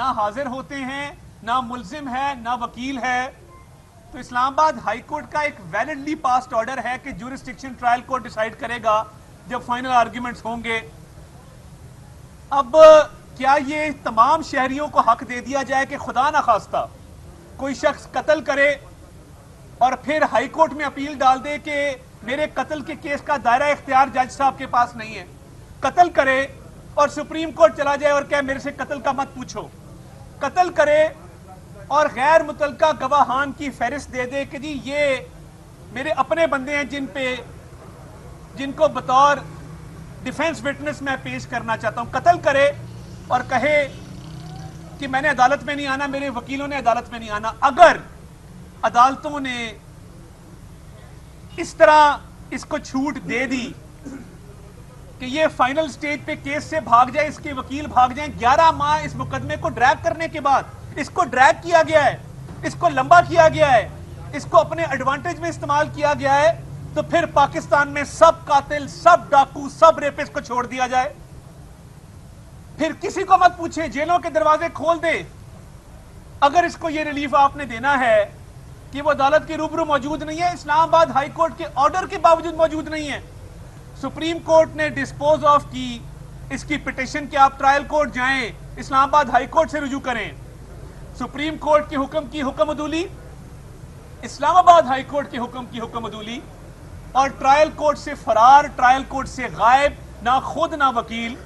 ना हाजिर होते हैं, ना मुल्जिम है, ना वकील है। तो इस्लामाबाद हाई कोर्ट का एक वैलिडली पास्ड ऑर्डर है कि ज्यूरिस्डिक्शन ट्रायल कोर्ट डिसाइड करेगा जब फाइनल आर्ग्यूमेंट्स होंगे। अब क्या ये तमाम शहरियों को हक दे दिया जाए कि खुदा ना खास्ता कोई शख्स कत्ल करे और फिर हाई कोर्ट में अपील डाल दे कि मेरे कत्ल के केस का दायरा इख्तियार जज साहब के पास नहीं है, कत्ल करे और सुप्रीम कोर्ट चला जाए और क्या मेरे से कत्ल का मत पूछो, कत्ल करे और गैर मुतलका गवाहान की फहरिस्त दे दे कि जी ये मेरे अपने बंदे हैं जिनको बतौर डिफेंस विटनेस मैं पेश करना चाहता हूँ, कत्ल करे और कहे कि मैंने अदालत में नहीं आना, मेरे वकीलों ने अदालत में नहीं आना। अगर अदालतों ने इस तरह इसको छूट दे दी कि ये फाइनल स्टेज पे केस से भाग जाए, इसके वकील भाग जाएं, 11 माह इस मुकदमे को ड्रैग करने के बाद, इसको ड्रैग किया गया है, इसको लंबा किया गया है, इसको अपने एडवांटेज में इस्तेमाल किया गया है, तो फिर पाकिस्तान में सब कातिल, सब डाकू, सब रेपिस्ट को छोड़ दिया जाए, फिर किसी को मत पूछे, जेलों के दरवाजे खोल दे। अगर इसको ये रिलीफ आपने देना है कि वो अदालत के रूबरू मौजूद नहीं है, इस्लामाबाद हाई कोर्ट के ऑर्डर के बावजूद मौजूद नहीं है, सुप्रीम कोर्ट ने डिस्पोज ऑफ की इसकी पिटिशन कि आप ट्रायल कोर्ट जाएं, इस्लामाबाद हाई कोर्ट से रुजू करें, सुप्रीम कोर्ट के हुक्म की हुक्मअदूली, इस्लामाबाद हाई कोर्ट के हुक्म की हुक्मअदूली और ट्रायल कोर्ट से फरार, ट्रायल कोर्ट से गायब, ना खुद ना वकील,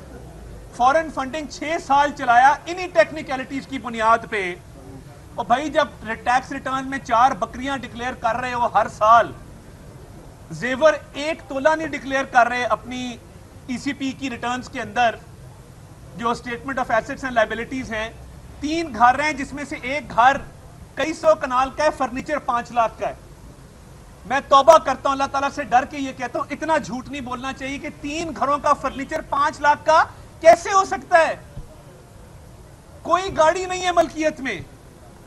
फॉरेन फंडिंग 6 साल चलाया इन्हीं टेक्निकलिटीज की बुनियाद पे। और भाई जब टैक्स रिटर्न में 4 बकरियां डिक्लेयर कर रहे हो हर साल, जेवर 1 तोला नहीं डिक्लेयर कर रहे अपनी ईसीपी की रिटर्न्स के अंदर, जो statement of assets and liabilities हैं, 3 घर हैं जिसमें से एक घर कई सौ कनाल का है, फर्नीचर 5 लाख का है। मैं तौबा करता हूं अल्लाह ताला से डर के ये कहता हूं इतना झूठ नहीं बोलना चाहिए कि 3 घरों का फर्नीचर 5 लाख का कैसे हो सकता है। कोई गाड़ी नहीं है मलकियत में,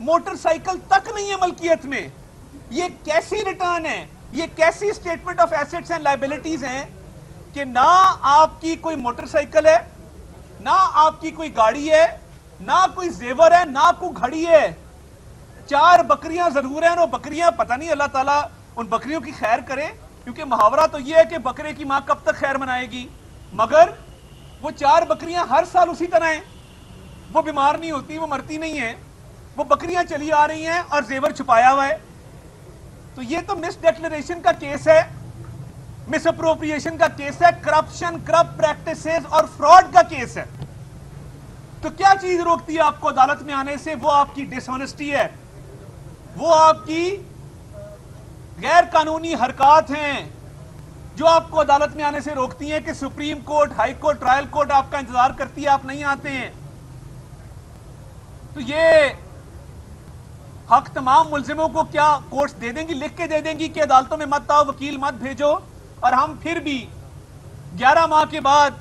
मोटरसाइकिल तक नहीं है मलकियत में, ये कैसी रिटर्न है, ये कैसी statement of assets and liabilities हैं कि ना आपकी कोई मोटरसाइकिल है, ना आपकी कोई गाड़ी है, ना कोई जेवर है, ना कोई घड़ी है। 4 बकरियां जरूर हैं और बकरियां पता नहीं अल्लाह ताला उन बकरियों की खैर करे, क्योंकि मुहावरा तो यह है कि बकरे की मां कब तक खैर मनाएगी, मगर वो 4 बकरियां हर साल उसी तरह हैं, वो बीमार नहीं होती, वो मरती नहीं है, वो बकरियां चली आ रही हैं और जेवर छुपाया हुआ है। तो ये तो मिस डिक्लेरेशन का केस है, मिस अप्रोप्रिएशन का केस है, करप्शन, करप्ट प्रैक्टिसेस और फ्रॉड का केस है। तो क्या चीज रोकती है आपको अदालत में आने से? वो आपकी डिसऑनेस्टी है, वो आपकी गैर कानूनी हरकत हैं जो आपको अदालत में आने से रोकती हैं कि supreme court, high court, trial court आपका इंतजार करती है, आप नहीं आते हैं। तो ये हक तमाम मुलजिमों को क्या कोर्ट्स दे देंगी, लिख के दे देंगी कि अदालतों में मत आओ, वकील मत भेजो, और हम फिर भी 11 माह के बाद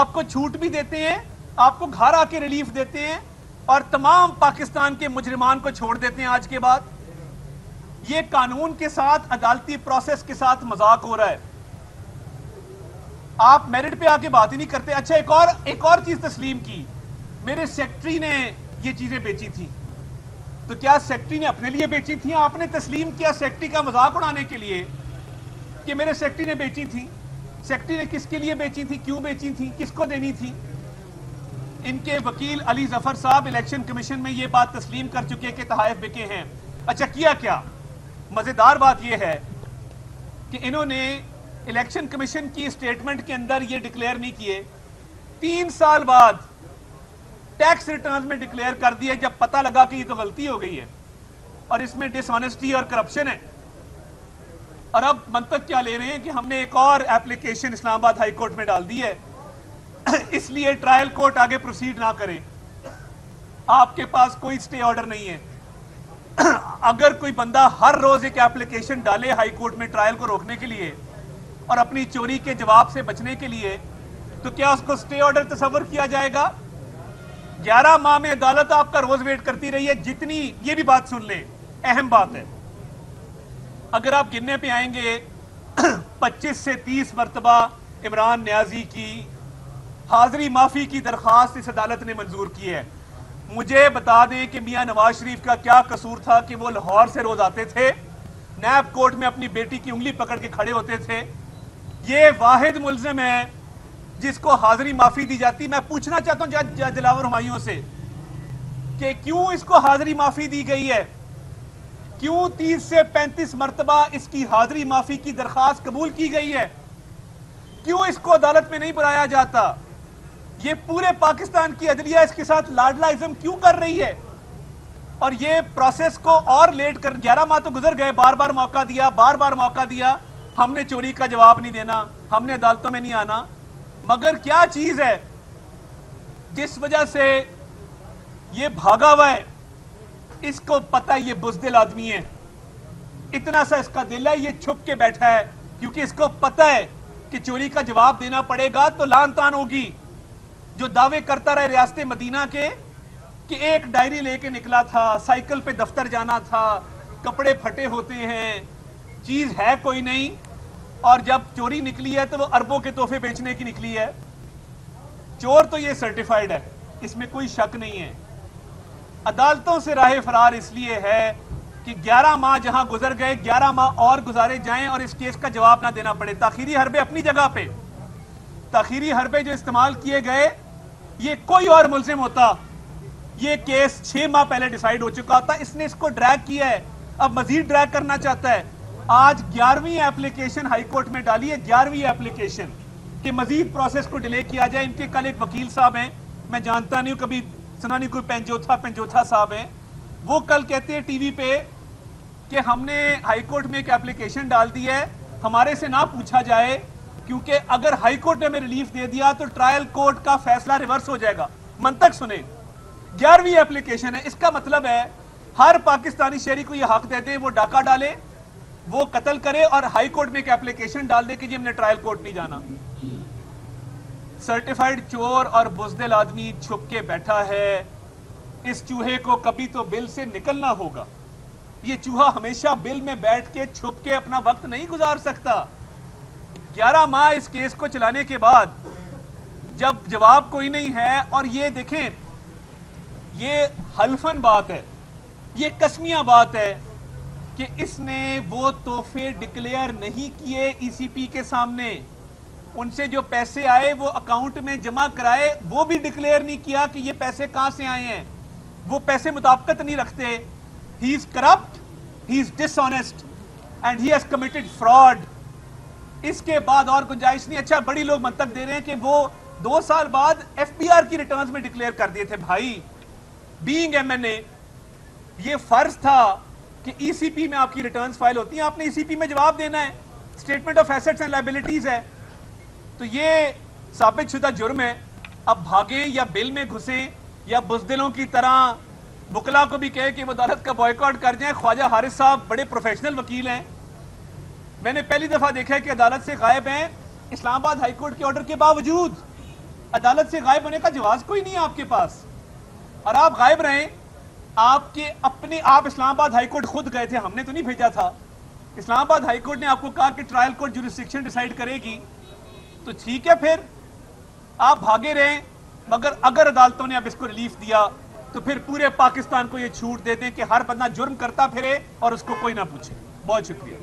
आपको छूट भी देते हैं, आपको घर आके रिलीफ देते हैं और तमाम पाकिस्तान के मुजरिमान को छोड़ देते हैं। आज के बाद ये कानून के साथ, अदालती प्रोसेस के साथ मजाक हो रहा है। आप मेरिट पे आके बात ही नहीं करते। अच्छा, एक और चीज तस्लीम की, मेरे सेक्रेटरी ने ये चीजें बेची थी, तो क्या सेक्रेटरी ने अपने लिए बेची थी? आपने तस्लीम किया सेक्रेटरी का मजाक उड़ाने के लिए कि मेरे सेक्रेटरी ने बेची थी। सेक्रेटरी ने किसके लिए बेची थी, क्यों बेची थी, किसको देनी थी? इनके वकील अली जफर साहब इलेक्शन कमीशन में ये बात तस्लीम कर चुके कि तहफ़ बिके हैं। अच्छा, किया क्या? मजेदार बात यह है कि इन्होंने इलेक्शन कमीशन की स्टेटमेंट के अंदर ये डिक्लेयर नहीं किए, 3 साल बाद टैक्स रिटर्न में डिक्लेयर कर दिए जब पता लगा कि ये तो गलती हो गई है और इसमें डिसऑनेस्टी और करप्शन है। और अब मंतक क्या ले रहे हैं कि हमने एक और एप्लीकेशन इस्लामाबाद हाई कोर्ट में डाल दी है, इसलिए ट्रायल कोर्ट आगे प्रोसीड ना करे, आपके पास कोई स्टे ऑर्डर नहीं है। अगर कोई बंदा हर रोज एक एप्लीकेशन डाले हाई कोर्ट में ट्रायल को रोकने के लिए और अपनी चोरी के जवाब से बचने के लिए, तो क्या उसको स्टे ऑर्डर तस्वर किया जाएगा? 11 माह में अदालत आपका रोज वेट करती रही है। जितनी ये भी बात सुन ले, अहम बात है, अगर आप गिनने पे आएंगे 25 से 30 मरतबा इमरान न्याजी की हाजिरी माफी की दरख्वास्त इस अदालत ने मंजूर की है। मुझे बता दें कि मियां नवाज शरीफ का क्या कसूर था कि वो लाहौर से रोज आते थे, नैब कोर्ट में अपनी बेटी की उंगली पकड़ के खड़े होते थे। ये वाहिद मुल्ज़िम है जिसको हाजिरी माफी दी जाती। मैं पूछना चाहता हूँ जज दिलावर हुमायूं से कि क्यों इसको हाजिरी माफी दी गई है, क्यों 30 से 35 मरतबा इसकी हाजिरी माफी की दरख्वास्त कबूल की गई है, क्यों इसको अदालत में नहीं बुलाया जाता? ये पूरे पाकिस्तान की अदलिया इसके साथ लाडला इज़्म क्यों कर रही है? और ये प्रोसेस को और लेट कर 11 माह तो गुजर गए, बार-बार मौका दिया, बार-बार मौका दिया, हमने चोरी का जवाब नहीं देना, हमने अदालतों में नहीं आना। मगर क्या चीज है जिस वजह से ये भागा हुआ है? इसको पता ये बुजदिल आदमी है, इतना सा इसका दिल है, ये छुप के बैठा है क्योंकि इसको पता है कि चोरी का जवाब देना पड़ेगा तो लान तान होगी। जो दावे करता रहे रियासत मदीना के कि एक डायरी लेके निकला था, साइकिल पे दफ्तर जाना था, कपड़े फटे होते हैं, चीज है कोई नहीं, और जब चोरी निकली है तो वो अरबों के तोहफे बेचने की निकली है। चोर तो ये सर्टिफाइड है, इसमें कोई शक नहीं है। अदालतों से राह फरार इसलिए है कि 11 माह जहां गुजर गए, 11 माह और गुजारे जाएं और इस केस का जवाब ना देना पड़े। ताखीरी हरबे अपनी जगह पे, ताखीरी हरबे जो इस्तेमाल किए गए ये कोई और मुल्जिम होता, ये केस 6 माह पहले डिसाइड हो चुका था। इसने इसको ड्रैग किया है, अब मजीद ड्रैग करना चाहता है। आज 11वीं एप्लीकेशन हाईकोर्ट में डाली है, 11वीं एप्लीकेशन कि मजीद प्रोसेस को डिले किया जाए। इनके कल एक वकील साहब हैं, मैं जानता नहीं हूँ, कभी सुना नहीं, कोई पंजोथा साहब हैं, वो कल कहते हैं टीवी पे कि हमने हाईकोर्ट में एक एप्लीकेशन डाल दी है, हमारे से ना पूछा जाए क्योंकि अगर हाईकोर्ट ने हमें रिलीफ दे दिया तो ट्रायल कोर्ट का फैसला रिवर्स हो जाएगा। मंतक सुने, 11वीं एप्लीकेशन है। इसका मतलब है हर पाकिस्तानी शहरी को यह हक दे दें वो डाका डाले, वो कत्ल करे और हाई कोर्ट में एक एप्लीकेशन डाल दे कि जी हमने ट्रायल कोर्ट नहीं जाना। सर्टिफाइड चोर और बुजदिल आदमी छुप के बैठा है। इस चूहे को कभी तो बिल से निकलना होगा। ये चूहा हमेशा बिल में बैठ के छुप के अपना वक्त नहीं गुजार सकता। 11 माह इस केस को चलाने के बाद जब जवाब कोई नहीं है, और ये देखें, ये हल्फन बात है, ये कसमिया बात है कि इसने वो तोहफे डिक्लेयर नहीं किए ईसीपी के सामने, उनसे जो पैसे आए वो अकाउंट में जमा कराए, वो भी डिक्लेयर नहीं किया कि ये पैसे कहाँ से आए हैं, वो पैसे मुताबिकत नहीं रखते। He is corrupt, he is dishonest and he has committed fraud. इसके बाद और गुंजाइश नहीं। अच्छा, बड़ी लोग मंतक दे रहे हैं कि वो 2 साल बाद FBR की रिटर्न्स में डिक्लेयर कर दिए थे। भाई, बीइंग MNA ये फर्ज था कि ECP में आपकी रिटर्न्स फाइल होती हैं, आपने ECP में जवाब देना है, statement of assets and liabilities है, तो ये साबित शुदा जुर्म है। अब भागे या बिल में घुसे या बुजदिलों की तरह बुकला को भी कहे कि वो अदालत का बॉयकॉट कर जाए। ख्वाजा हारिस साहब बड़े प्रोफेशनल वकील हैं, मैंने पहली दफा देखा है कि अदालत से गायब हैं, इस्लामाबाद हाईकोर्ट के ऑर्डर के बावजूद। अदालत से गायब होने का जवाब कोई नहीं है आपके पास और आप गायब रहें। आपके अपने आप इस्लामाबाद हाईकोर्ट खुद गए थे, हमने तो नहीं भेजा था। इस्लामाबाद हाईकोर्ट ने आपको कहा कि ट्रायल कोर्ट ज्यूरिसडिक्शन डिसाइड करेगी, तो ठीक है, फिर आप भागे रहें। मगर अगर अदालतों ने अब इसको रिलीफ दिया तो फिर पूरे पाकिस्तान को ये छूट दे दें कि हर बंदा जुर्म करता फिरे और उसको कोई ना पूछे। बहुत शुक्रिया।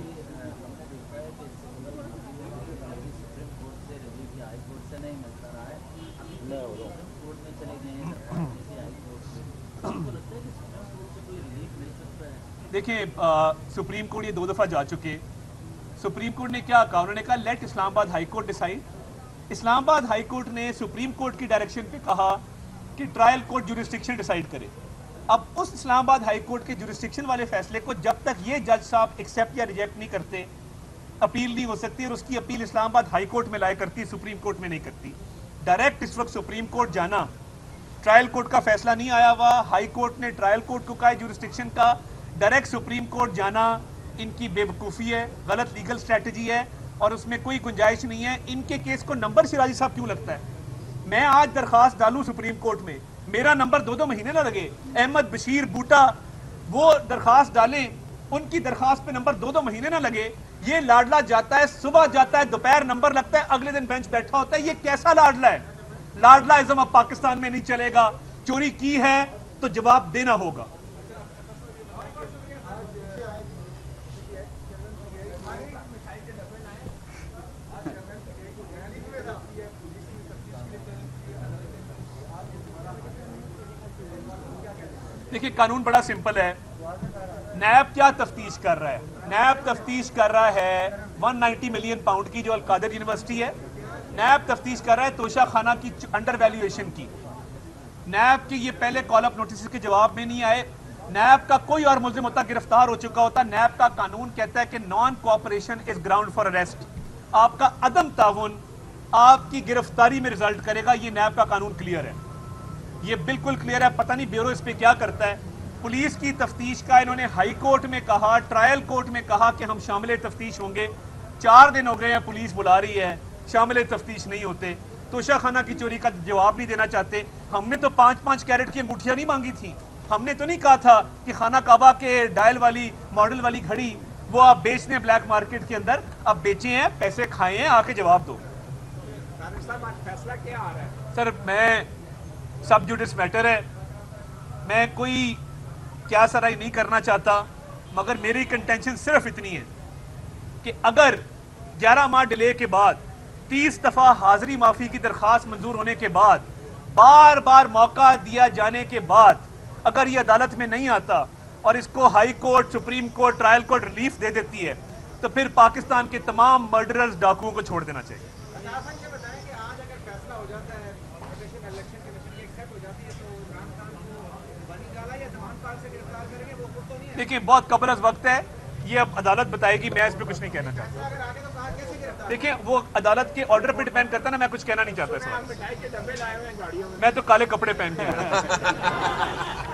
देखिए, सुप्रीम कोर्ट ये 2 दफ़ा जा चुके। सुप्रीम कोर्ट ने क्या कहा? उन्होंने कहा let Islamabad high court decide. Islamabad high court ने सुप्रीम कोर्ट की डायरेक्शन पे कहा कि ट्रायल कोर्ट ज्यूरिस्डिक्शन डिसाइड करे। अब उस इस्लामाबाद हाई कोर्ट के ज्यूरिस्डिक्शन वाले फैसले को जब तक ये जज साहब एक्सेप्ट या रिजेक्ट नहीं करते, अपील नहीं हो सकती, और उसकी अपील इस्लामाबाद हाई कोर्ट में लाया करती, सुप्रीम कोर्ट में नहीं करती। डायरेक्ट इस वक्त सुप्रीम कोर्ट जाना, ट्रायल कोर्ट का फैसला नहीं आया हुआ, हाई कोर्ट ने ट्रायल कोर्ट को कहा ज्यूरिस्डिक्शन का, डायरेक्ट सुप्रीम कोर्ट जाना इनकी बेवकूफ़ी है, गलत लीगल स्ट्रेटजी है और उसमें कोई गुंजाइश नहीं है। इनके केस को नंबर शिराजी साहब क्यों लगता है? मैं आज दरख्वास्त डालूँ सुप्रीम कोर्ट में, मेरा नंबर 2-2 महीने ना लगे। अहमद बशीर बूटा वो दरख्वास्त डालें, उनकी दरख्वास्त पे नंबर 2-2 महीने ना लगे। ये लाडला जाता है, सुबह जाता है, दोपहर नंबर लगता है, अगले दिन बेंच बैठा होता है। ये कैसा लाडला है? लाडला इज़्म अब पाकिस्तान में नहीं चलेगा। चोरी की है तो जवाब देना होगा। देखिए कानून बड़ा सिंपल है। नैब क्या तफ्तीश कर रहा है? नैब तफ्तीश कर रहा है 190 मिलियन पाउंड की जो अलकादर यूनिवर्सिटी है। नैब तफ्तीश कर रहा है तोशाखाना की अंडर वैल्यूएशन की। नैब के ये पहले कॉल अप नोटिस के जवाब में नहीं आए। नैब का कोई और मुलजिम होता गिरफ्तार हो चुका होता। नैब का कानून कहता है कि non cooperation is ground for arrest. आपका अदम ताउन आपकी गिरफ्तारी में रिजल्ट करेगा। ये नैब का कानून क्लियर है, ये बिल्कुल क्लियर है। पता नहीं ब्यूरो इस पे क्या करता है। पुलिस की तफ्तीश का इन्होंने हाई कोर्ट में कहा, ट्रायल कोर्ट में कहा कि हम शामिल तफ्तीश होंगे। 4 दिन हो गए हैं, पुलिस बुला रही है, शामिल तफ्तीश नहीं होते। तोशाखाना की चोरी का जवाब नहीं देना चाहते। हमने तो 5-5 कैरेट की अंगूठियां नहीं मांगी थी। हमने तो नहीं कहा था कि खाना काबा के डायल वाली मॉडल वाली घड़ी वो आप बेच दें ब्लैक मार्केट के अंदर। आप बेचे हैं, पैसे खाए हैं, आके जवाब दो। फैसला क्या आ रहा है? सर मैं सब जुडिस मैटर है, मैं कोई क्या सराई नहीं करना चाहता, मगर मेरी कंटेंशन सिर्फ इतनी है कि अगर 11 माह डिले के बाद 30 दफ़ा हाजिरी माफ़ी की दरख्वास्त मंजूर होने के बाद बार बार मौका दिया जाने के बाद अगर ये अदालत में नहीं आता और इसको high court, supreme court, trial court relief दे देती है तो फिर पाकिस्तान के तमाम मर्डरर्स डाकुओं को छोड़ देना चाहिए। देखिए बहुत कबरस वक्त है, ये अब अदालत बताएगी, मैं इस पर कुछ नहीं कहना चाहता। देखिए वो अदालत के ऑर्डर पे डिपेंड करता ना, मैं कुछ कहना नहीं चाहता। मैं तो काले कपड़े पहन के आया